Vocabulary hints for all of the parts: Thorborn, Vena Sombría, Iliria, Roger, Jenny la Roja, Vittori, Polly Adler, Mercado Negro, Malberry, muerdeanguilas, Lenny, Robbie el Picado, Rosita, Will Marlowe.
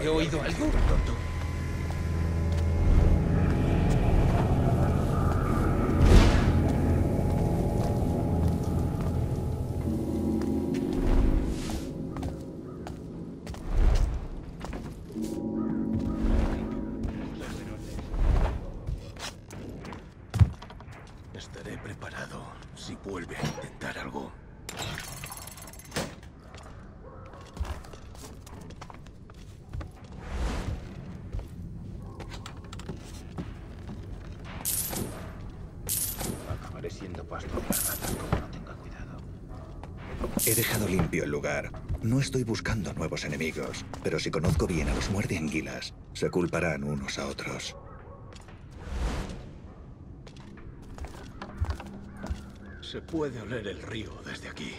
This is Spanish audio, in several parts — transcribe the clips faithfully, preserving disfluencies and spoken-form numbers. ¿He oído algo? Estaré preparado si vuelve a intentar algo. He dejado limpio el lugar. No estoy buscando nuevos enemigos, pero si conozco bien a los muerdeanguilas, se culparán unos a otros. Se puede oler el río desde aquí.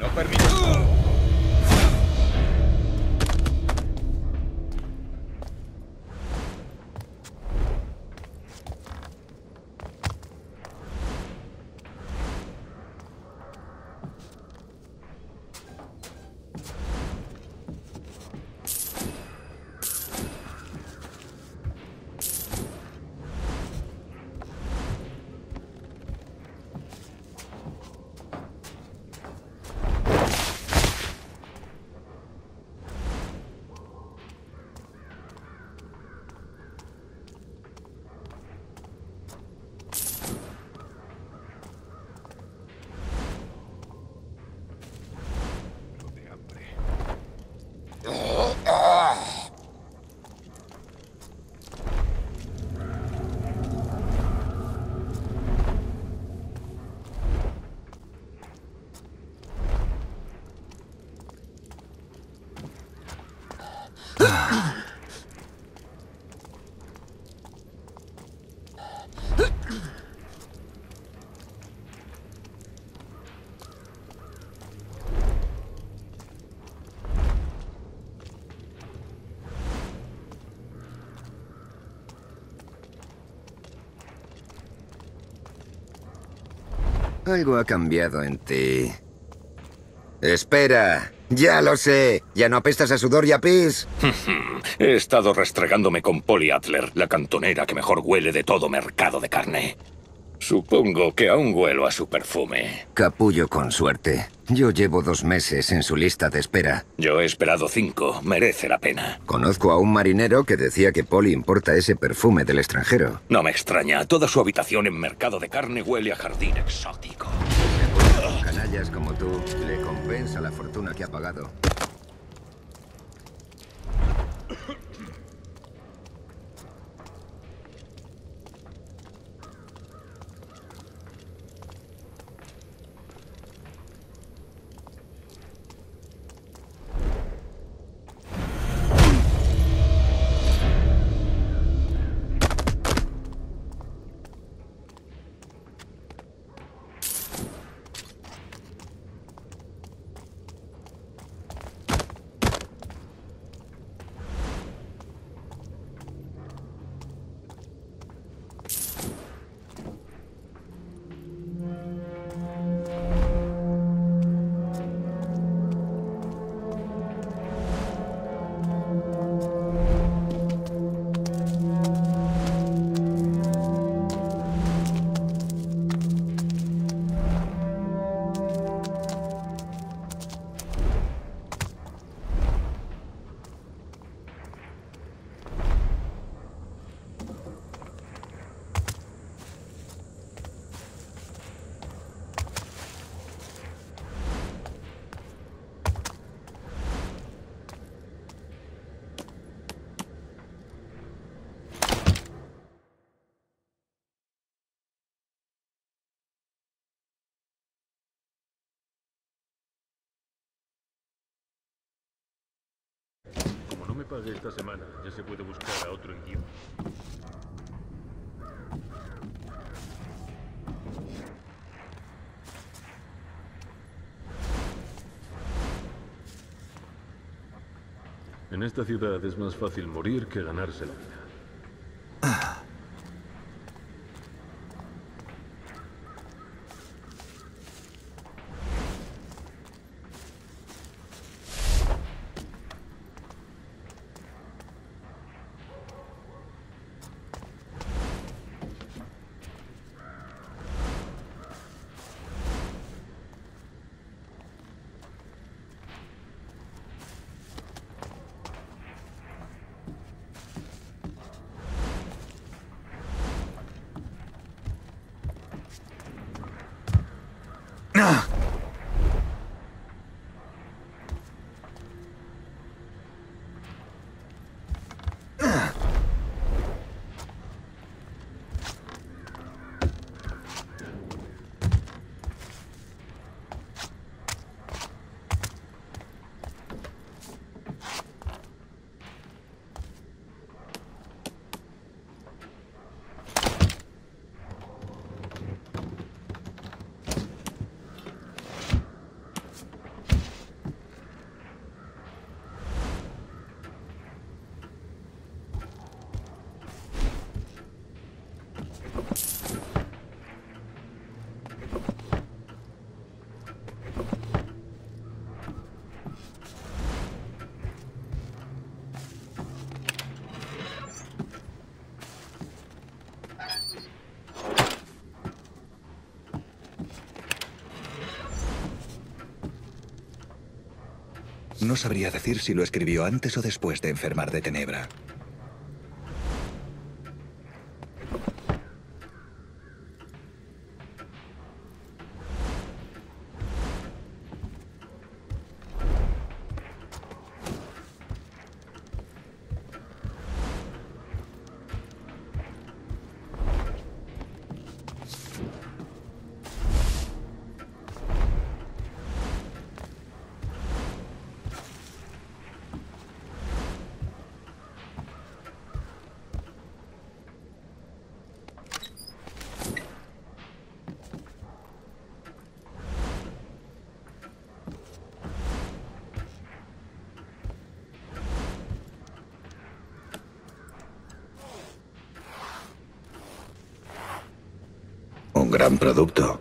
No permito. Algo ha cambiado en ti. Espera, ya lo sé. ¿Ya no apestas a sudor y a pis? He estado restregándome con Polly Adler, la cantonera que mejor huele de todo mercado de carne. Supongo que aún huelo a su perfume. Capullo con suerte. Yo llevo dos meses en su lista de espera. Yo he esperado cinco. Merece la pena. Conozco a un marinero que decía que Polly importa ese perfume del extranjero. No me extraña. Toda su habitación en mercado de carne huele a jardín exótico. A canallas como tú le compensa la fortuna que ha pagado. Pague esta semana, ya se puede buscar a otro envío. En esta ciudad es más fácil morir que ganarse la vida. No sabría decir si lo escribió antes o después de enfermar de tenebra. Gran producto.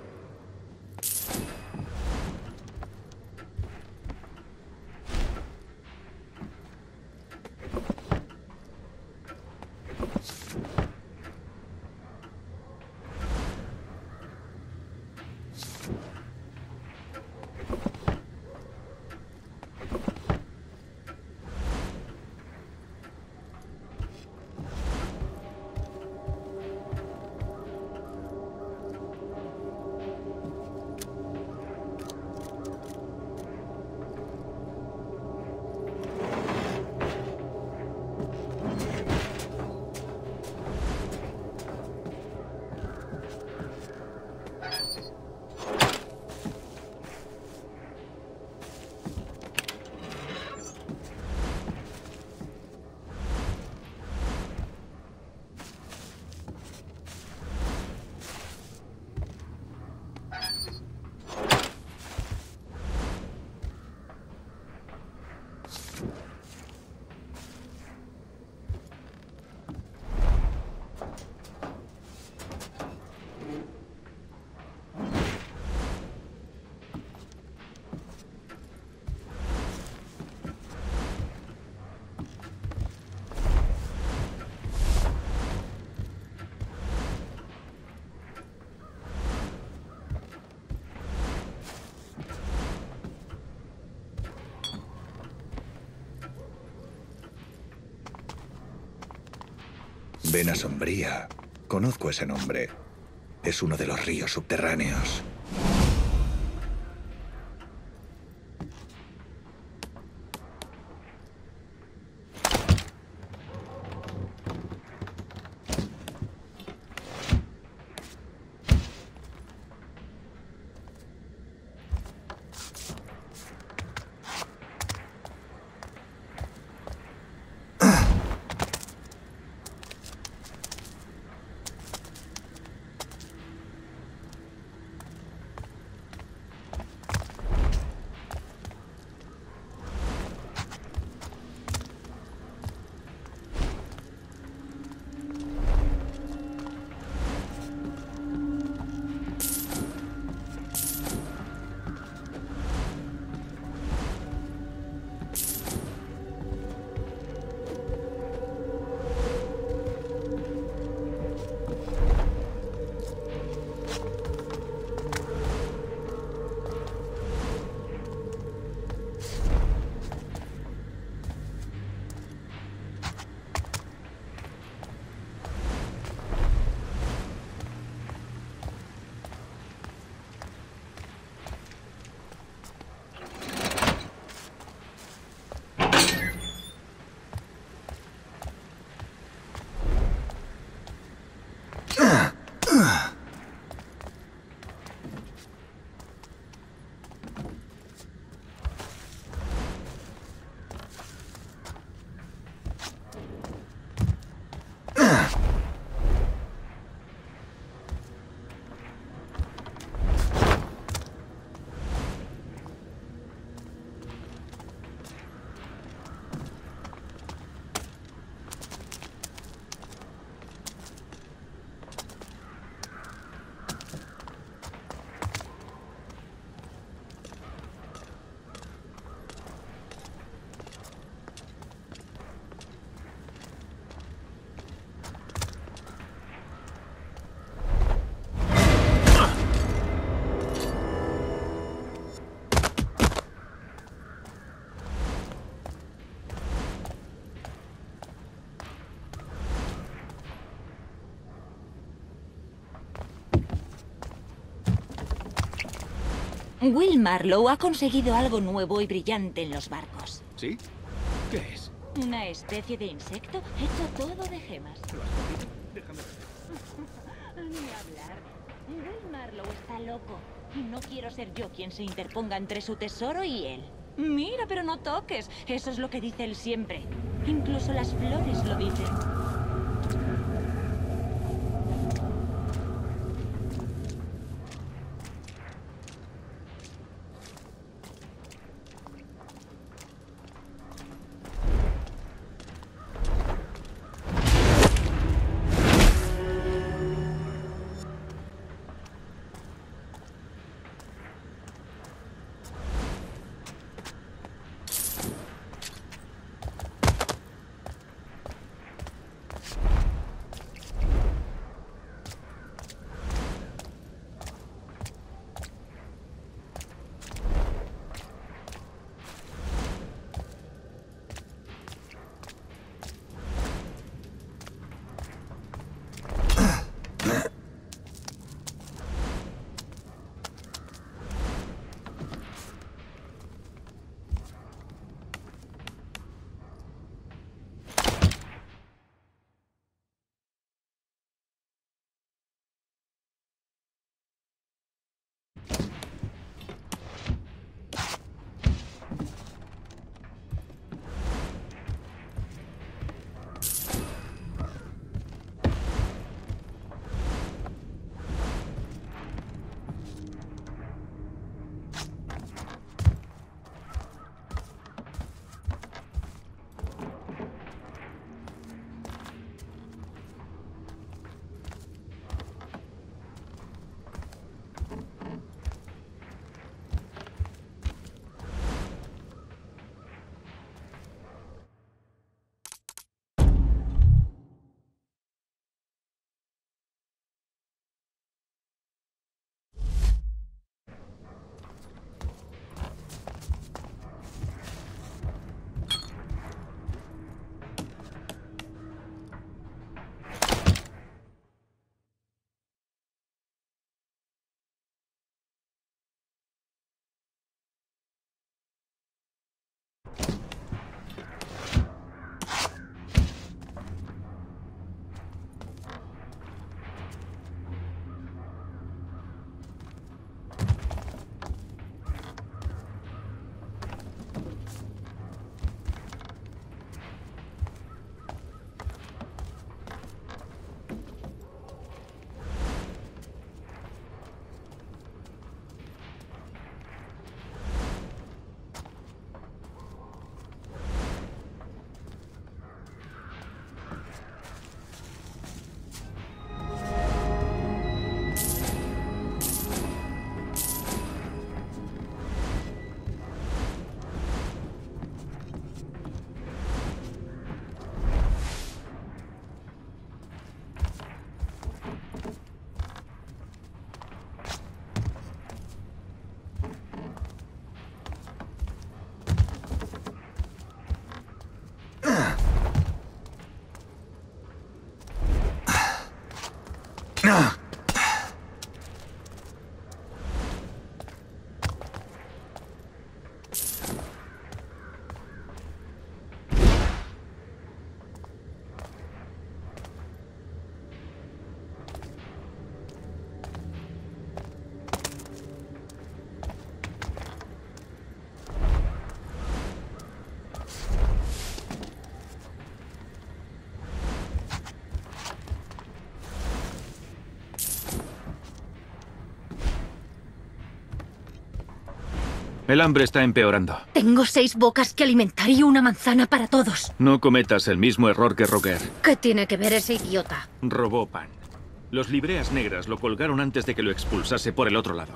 Vena Sombría. Conozco ese nombre. Es uno de los ríos subterráneos. Will Marlowe ha conseguido algo nuevo y brillante en los barcos. ¿Sí? ¿Qué es? Una especie de insecto hecho todo de gemas. Déjame ver. Ni hablar. Will Marlowe está loco. No quiero ser yo quien se interponga entre su tesoro y él. Mira, pero no toques. Eso es lo que dice él siempre. Incluso las flores lo dicen. El hambre está empeorando. Tengo seis bocas que alimentar y una manzana para todos. No cometas el mismo error que Roger. ¿Qué tiene que ver ese idiota? Robó pan. Los libreas negras lo colgaron antes de que lo expulsase por el otro lado.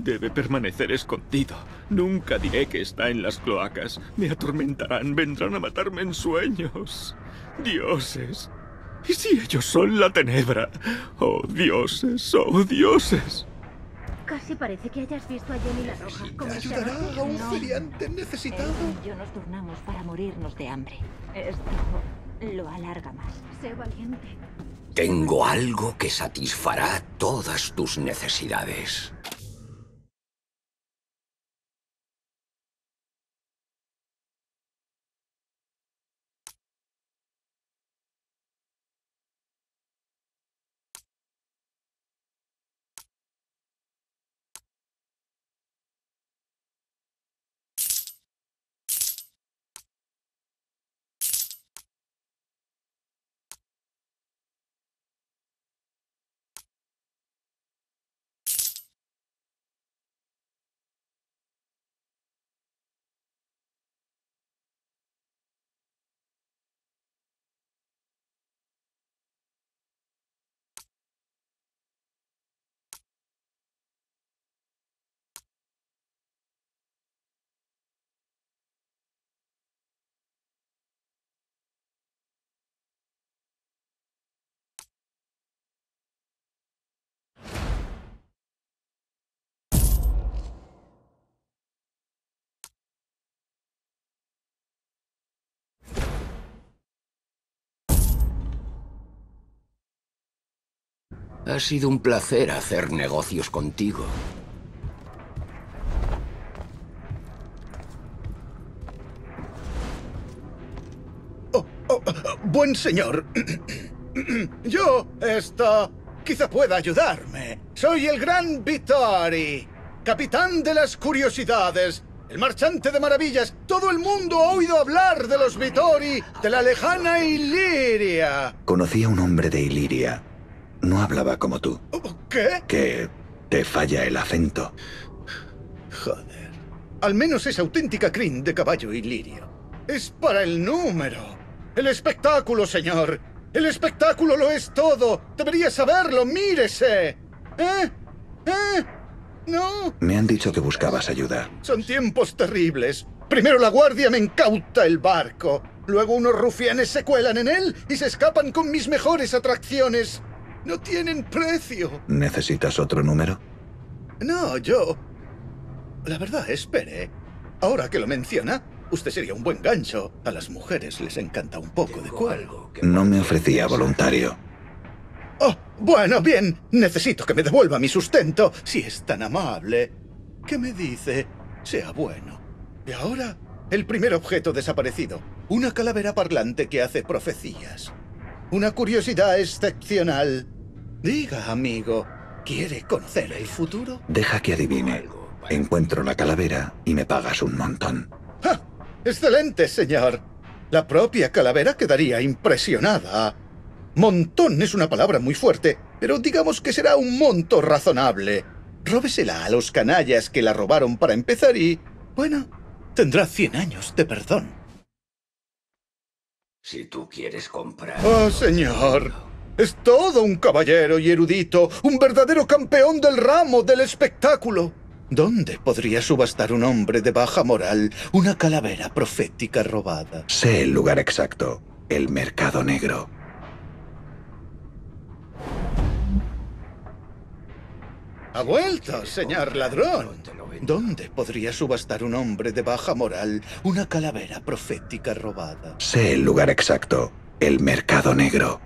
Debe permanecer escondido. Nunca diré que está en las cloacas. Me atormentarán, vendrán a matarme en sueños. Dioses. ¿Y si ellos son la tenebra? Oh, dioses, oh, dioses. Casi parece que hayas visto a Jenny la Roja. ¿Cómo ayudará a un feriante necesitado? Él y yo nos turnamos para morirnos de hambre. Esto lo alarga más. Sé valiente. Tengo algo que satisfará todas tus necesidades. Ha sido un placer hacer negocios contigo. Oh, oh, oh, buen señor. Yo, esto... quizá pueda ayudarme. Soy el gran Vittori, capitán de las curiosidades, el marchante de maravillas. Todo el mundo ha oído hablar de los Vittori, de la lejana Iliria. Conocí a un hombre de Iliria. No hablaba como tú. ¿Qué? Que te falla el acento. Joder. Al menos es auténtica crin de caballo ilirio. Es para el número. El espectáculo, señor. El espectáculo lo es todo. Debería saberlo, mírese. ¿Eh? ¿Eh? ¿No? Me han dicho que buscabas ayuda. Son tiempos terribles. Primero la guardia me incauta el barco. Luego unos rufianes se cuelan en él y se escapan con mis mejores atracciones. ¡No tienen precio! ¿Necesitas otro número? No, yo... La verdad, espere. Ahora que lo menciona, usted sería un buen gancho. A las mujeres les encanta un poco de cuervo. No me ofrecía voluntario. Oh, bueno, bien. Necesito que me devuelva mi sustento, si es tan amable. ¿Qué me dice? Sea bueno. Y ahora, el primer objeto desaparecido. Una calavera parlante que hace profecías. Una curiosidad excepcional. Diga, amigo, ¿quiere conocer el futuro? Deja que adivine. Encuentro la calavera y me pagas un montón. ¡Ja! ¡Excelente, señor! La propia calavera quedaría impresionada. Montón es una palabra muy fuerte, pero digamos que será un monto razonable. Róbesela a los canallas que la robaron para empezar y... bueno, tendrá cien años de perdón. Si tú quieres comprar... ¡Oh, señor! Es todo un caballero y erudito, un verdadero campeón del ramo del espectáculo. ¿Dónde podría subastar un hombre de baja moral una calavera profética robada? Sé el lugar exacto, el Mercado Negro. Ha vuelto, señor ladrón. ¿Dónde podría subastar un hombre de baja moral una calavera profética robada? Sé el lugar exacto, el Mercado Negro.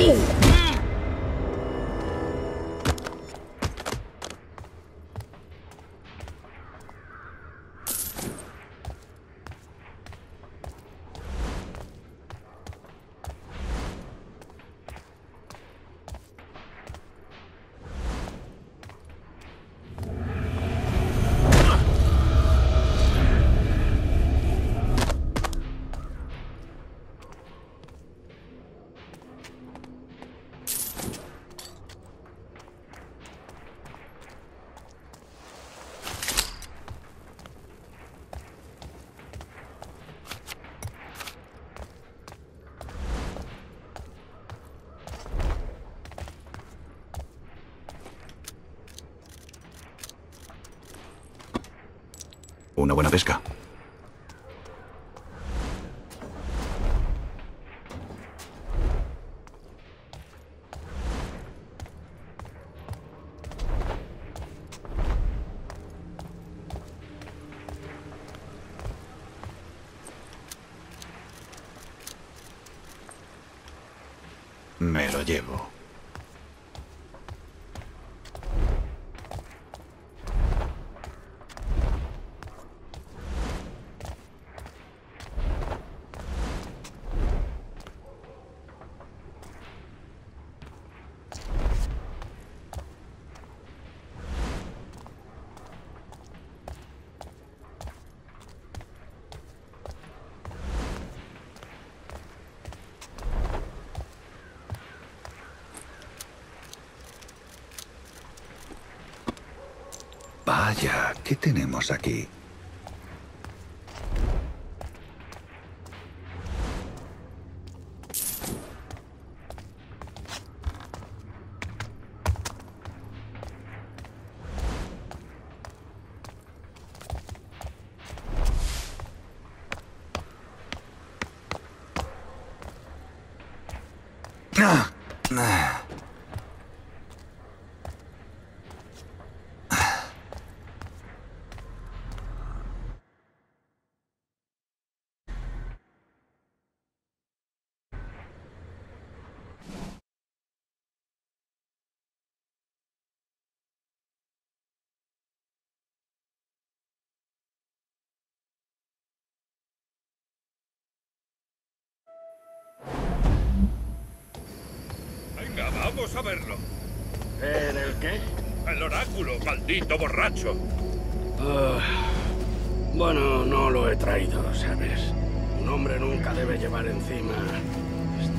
aquí. Una buena pesca. Me lo llevo. Vaya, ¿qué tenemos aquí? ¡Ah! ¡Ah! Vamos a verlo. ¿En el qué? El oráculo, maldito borracho. Uh, bueno, no lo he traído, ¿sabes? Un hombre nunca debe llevar encima esto,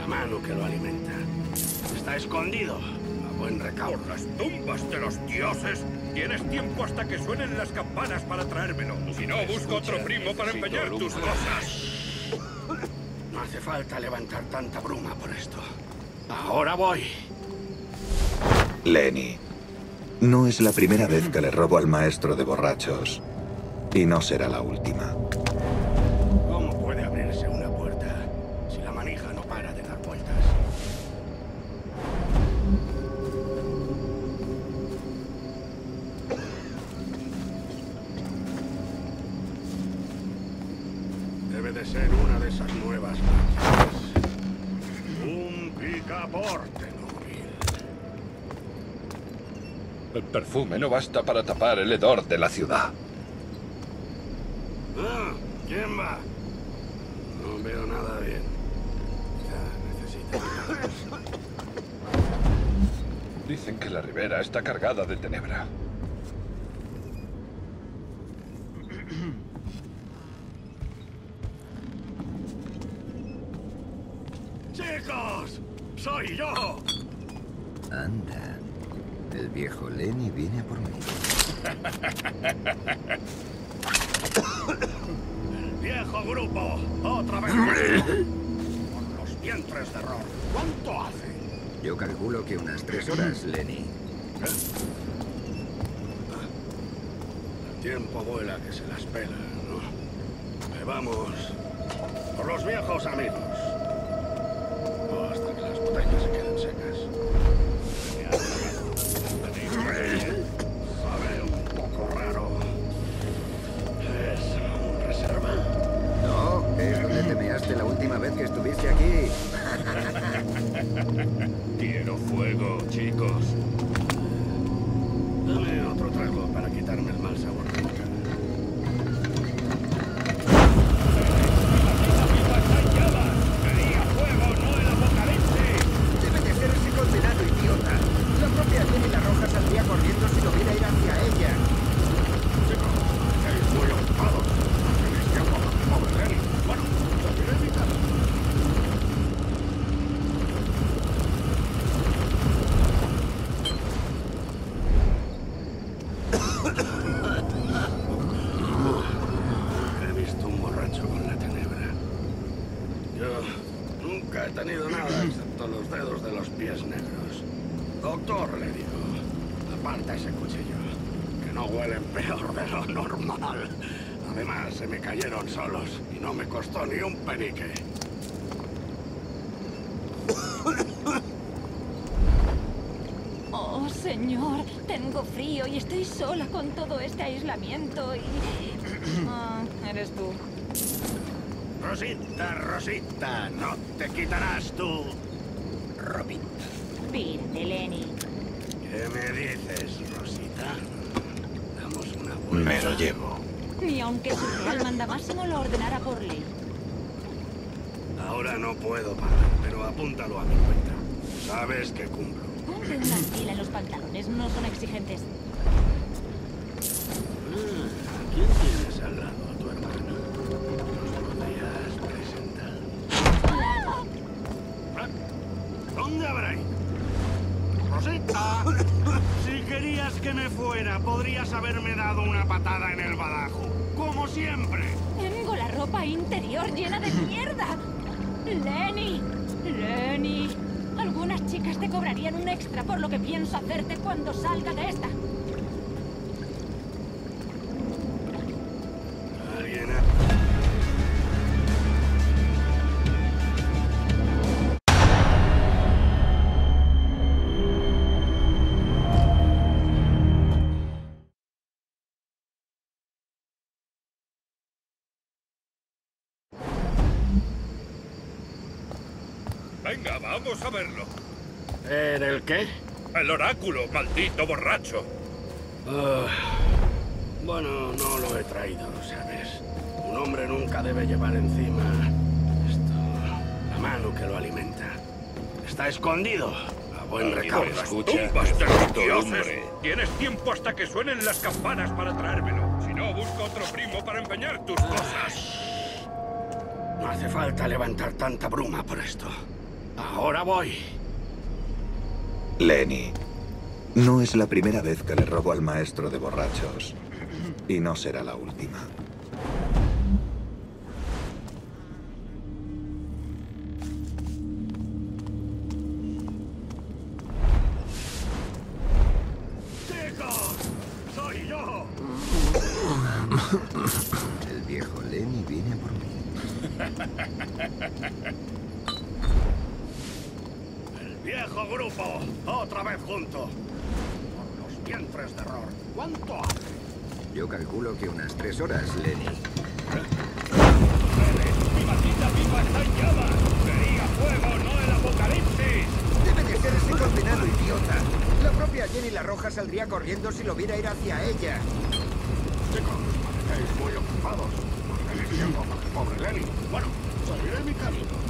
la mano que lo alimenta. Está escondido, a buen recaudo. Por las tumbas de los dioses, tienes tiempo hasta que suenen las campanas para traérmelo. Si no, busco otro primo para empeñar tus cosas. No hace falta levantar tanta bruma por esto. Ahora voy. Lenny, no es la primera vez que le robo al maestro de borrachos. Y no será la última. ¿Cómo puede abrirse una puerta si la manija no para de dar vueltas? Debe de ser una de esas nuevas máquinas. Picaporte núbil. El perfume no basta para tapar el hedor de la ciudad. Ah, ¿quién va? No veo nada bien. Ya, necesito. Dicen que la ribera está cargada de tenebra. ¡Chicos! ¡Soy yo! Anda, el viejo Lenny viene a por mí. El viejo grupo, otra vez. Por los vientres de error. ¿Cuánto hace? Yo calculo que unas tres horas, Lenny. El tiempo vuela que se las pela, ¿no? Me vamos por los viejos amigos. Botellas se quedan secas. Sabe un poco raro. ¿Es un reserva? No, es donde te measte la última vez que estuviste aquí. Dame otro trago para quitarme el mal sabor de boca. ¡Quería fuego, no el apocalipsis! Debe de ser ese condenado idiota. La propia Jenny la Roja saldría corriendo si no viera ir hacia ella. Chicos, estáis muy ocupados. Tenéis que agua para mover Lenny. Bueno, también he invitado. Solos y no me costó ni un penique. Oh, señor, tengo frío y estoy sola con todo este aislamiento y... Ah, eres tú. Rosita, Rosita, no te quitarás tú. Robin. Pir de Lenny. ¿Qué me dices, Rosita? Damos una vuelta. Me lo llevo. Ni aunque su real mandamásimo lo ordenara por ley. Ahora no puedo parar, pero apúntalo a mi cuenta. Sabes que cumplo. Ponte una fila, los pantalones no son exigentes. Ah, ¿quién tienes al lado? ¿Tu hermana? ¿Nos podrías presentar? ¡Ah! ¿Ah? ¿Dónde habrá ido? ¡Rosita! Si querías que me fuera, podrías haberme dado una patada en el badajo. ¡Como siempre! Tengo la ropa interior llena de mierda. ¡Lenny! ¡Lenny! Algunas chicas te cobrarían un extra por lo que pienso hacerte cuando salga de esta. ¿Alguien ha... Venga, vamos a verlo. ¿En el qué? El oráculo, maldito borracho. Uh, bueno, no lo he traído, ¿sabes? Un hombre nunca debe llevar encima esto, la mano que lo alimenta. Está escondido. A buen recaudo. Escucha, hombre. Tienes tiempo hasta que suenen las campanas para traérmelo. Si no, busco otro primo para empeñar tus cosas. No hace falta levantar tanta bruma por esto. Ahora voy. Lenny, no es la primera vez que le robo al maestro de borrachos. Y no será la última. ¡Chicos! ¡Soy yo! El viejo Lenny viene por mí. ¡Viejo grupo! ¡Otra vez junto! Por los vientres de error. ¿Cuánto hace? Yo calculo que unas tres horas, Lenny. ¡Mi maldita pipa está en llamas! ¡Quería fuego, no el apocalipsis! Debe de ser ese condenado idiota. La propia Jenny la Roja saldría corriendo si lo viera ir hacia ella. Chicos, estáis muy ocupados. Porque yo como el pobre Lenny. Bueno, seguiré mi camino.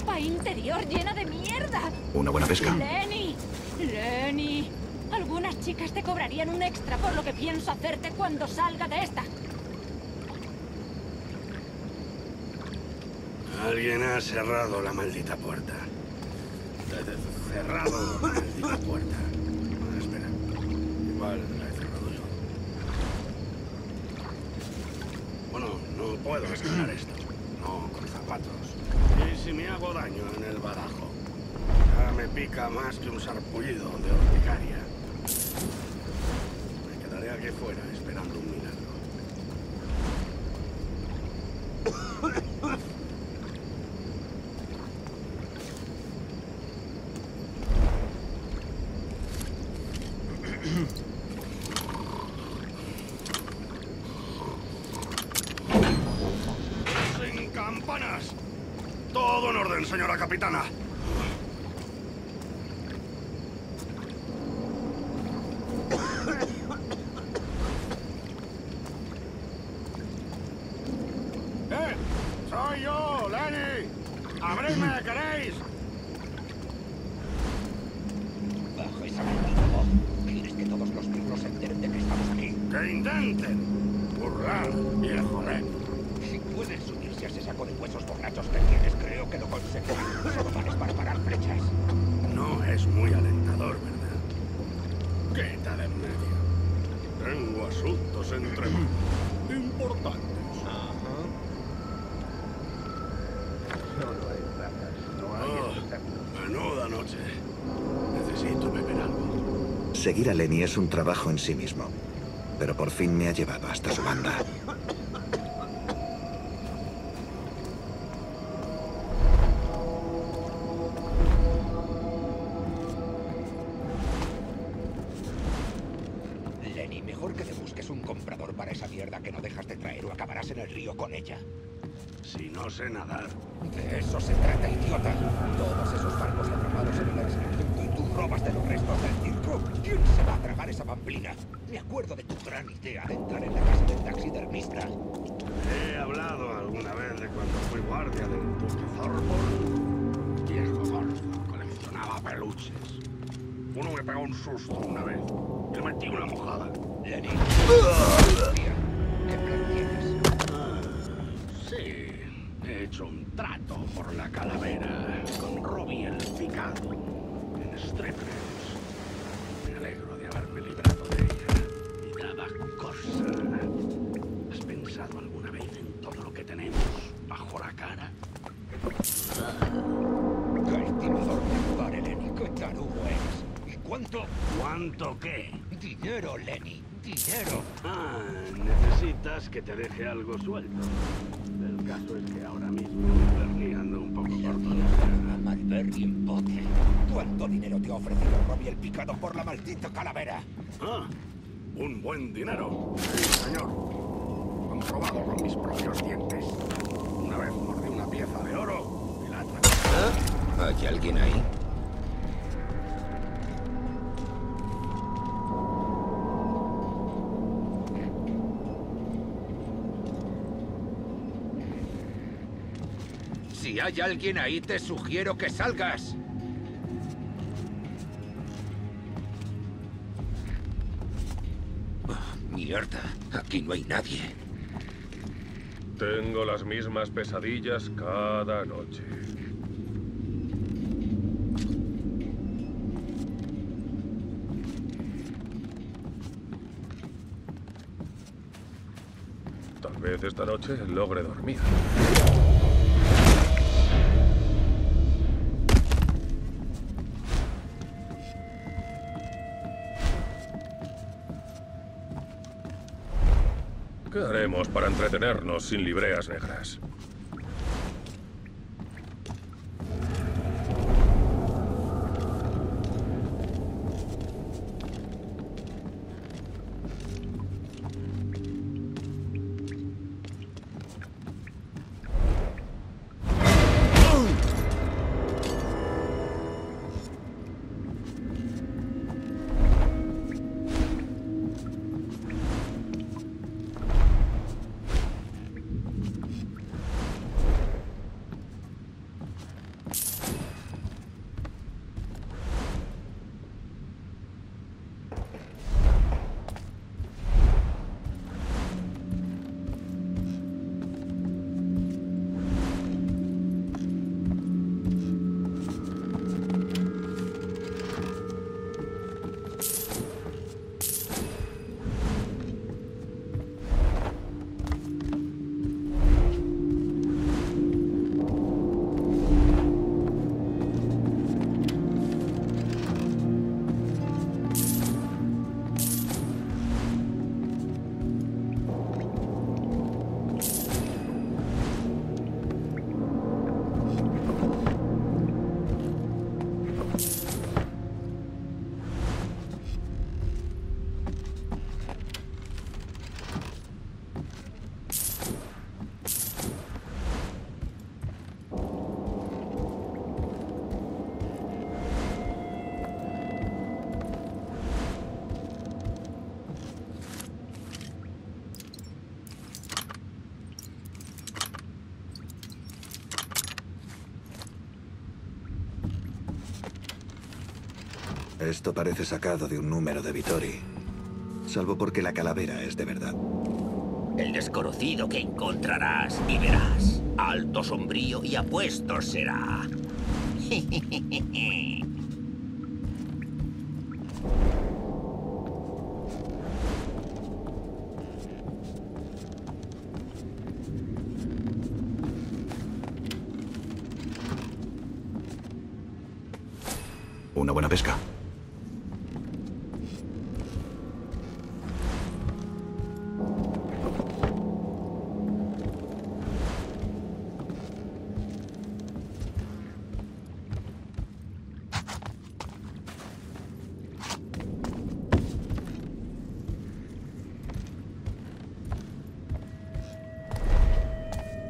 ropa interior llena de mierda. Una buena pesca. Lenny, Lenny, algunas chicas te cobrarían un extra por lo que pienso hacerte cuando salga de esta. Alguien ha cerrado la maldita puerta. Cerrado la maldita puerta. Bueno, espera. Igual la he cerrado yo. Bueno, no puedo escalar esto. No, con zapatos. ¿Y si me hago daño en el badajo? Ya me pica más que un sarpullido de horticaria. Me quedaré aquí fuera esperando un milagro. Señora capitana. ¡Eh! ¡Soy yo, Lenny! ¡Abridme, queréis! Baja esa maldita voz. ¿Quieres que todos los miembros se enteren de que estamos aquí? ¡Que intenten! ¡Burlar, viejo Lenny! Si puedes subirse a ese saco de huesos borrachos que tienes, creo que lo conseguirás. Solo vales para parar flechas. No es muy alentador, ¿verdad? Quítale en medio. Tengo asuntos entre manos importantes. Ajá. Solo hay ratas, no hay oh, espectáculos. Menuda noche. Necesito beber algo. Seguir a Lenny es un trabajo en sí mismo, pero por fin me ha llevado hasta su banda. Sé nadar. De eso se trata, idiota. Todos esos barcos atrapados en el excremento y tú robas de los restos del circo. ¿Quién se va a tragar esa pamplina? Me acuerdo de tu gran idea de entrar en la casa del taxidermista. He hablado alguna vez de cuando fui guardia del duque Thorborn. Viejo Thorborn coleccionaba peluches. Uno me pegó un susto una vez. Le metí una mojada. Lenny. ¿Qué plan tienes? Sí. He hecho un trato por la calavera con Robbie el Picado en Strippers. Me alegro de haberme librado de ella. Y daba cosa. ¿Has pensado alguna vez en todo lo que tenemos bajo la cara? ¡Qué estimador de jugar, Lenny! ¡Qué tarugo eres! ¿Y cuánto? ¿Cuánto qué? Dinero, Lenny. Dinero. Ah, necesitas que te deje algo suelto. El caso es que ahora mismo Bernie anda un poco corto. La Malberry en bote. ¿Cuánto dinero te ha ofrecido Robbie el Picado por la maldita calavera? Ah, un buen dinero. Sí, señor. Comprobado con mis propios dientes. Una vez mordí una pieza de oro y la atrapé. ¿Ah? ¿Hay alguien ahí? Si hay alguien ahí, te sugiero que salgas. Oh, mierda, aquí no hay nadie. Tengo las mismas pesadillas cada noche. Tal vez esta noche logre dormir. ¿Qué haremos para entretenernos sin libreas negras? Esto parece sacado de un número de Vittori. Salvo porque la calavera es de verdad. El desconocido que encontrarás y verás. Alto, sombrío y apuesto será. Una buena pesca.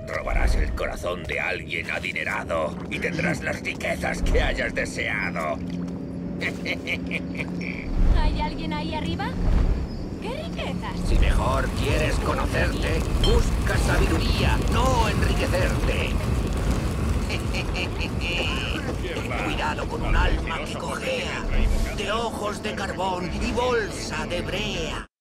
Robarás el corazón de alguien adinerado y tendrás las riquezas que hayas deseado. ¿Hay alguien ahí arriba? ¡Qué riquezas! Si mejor quieres conocerte, busca sabiduría, no enriquecerte. Cuidado con un alma que cojea, de ojos de carbón y bolsa de brea.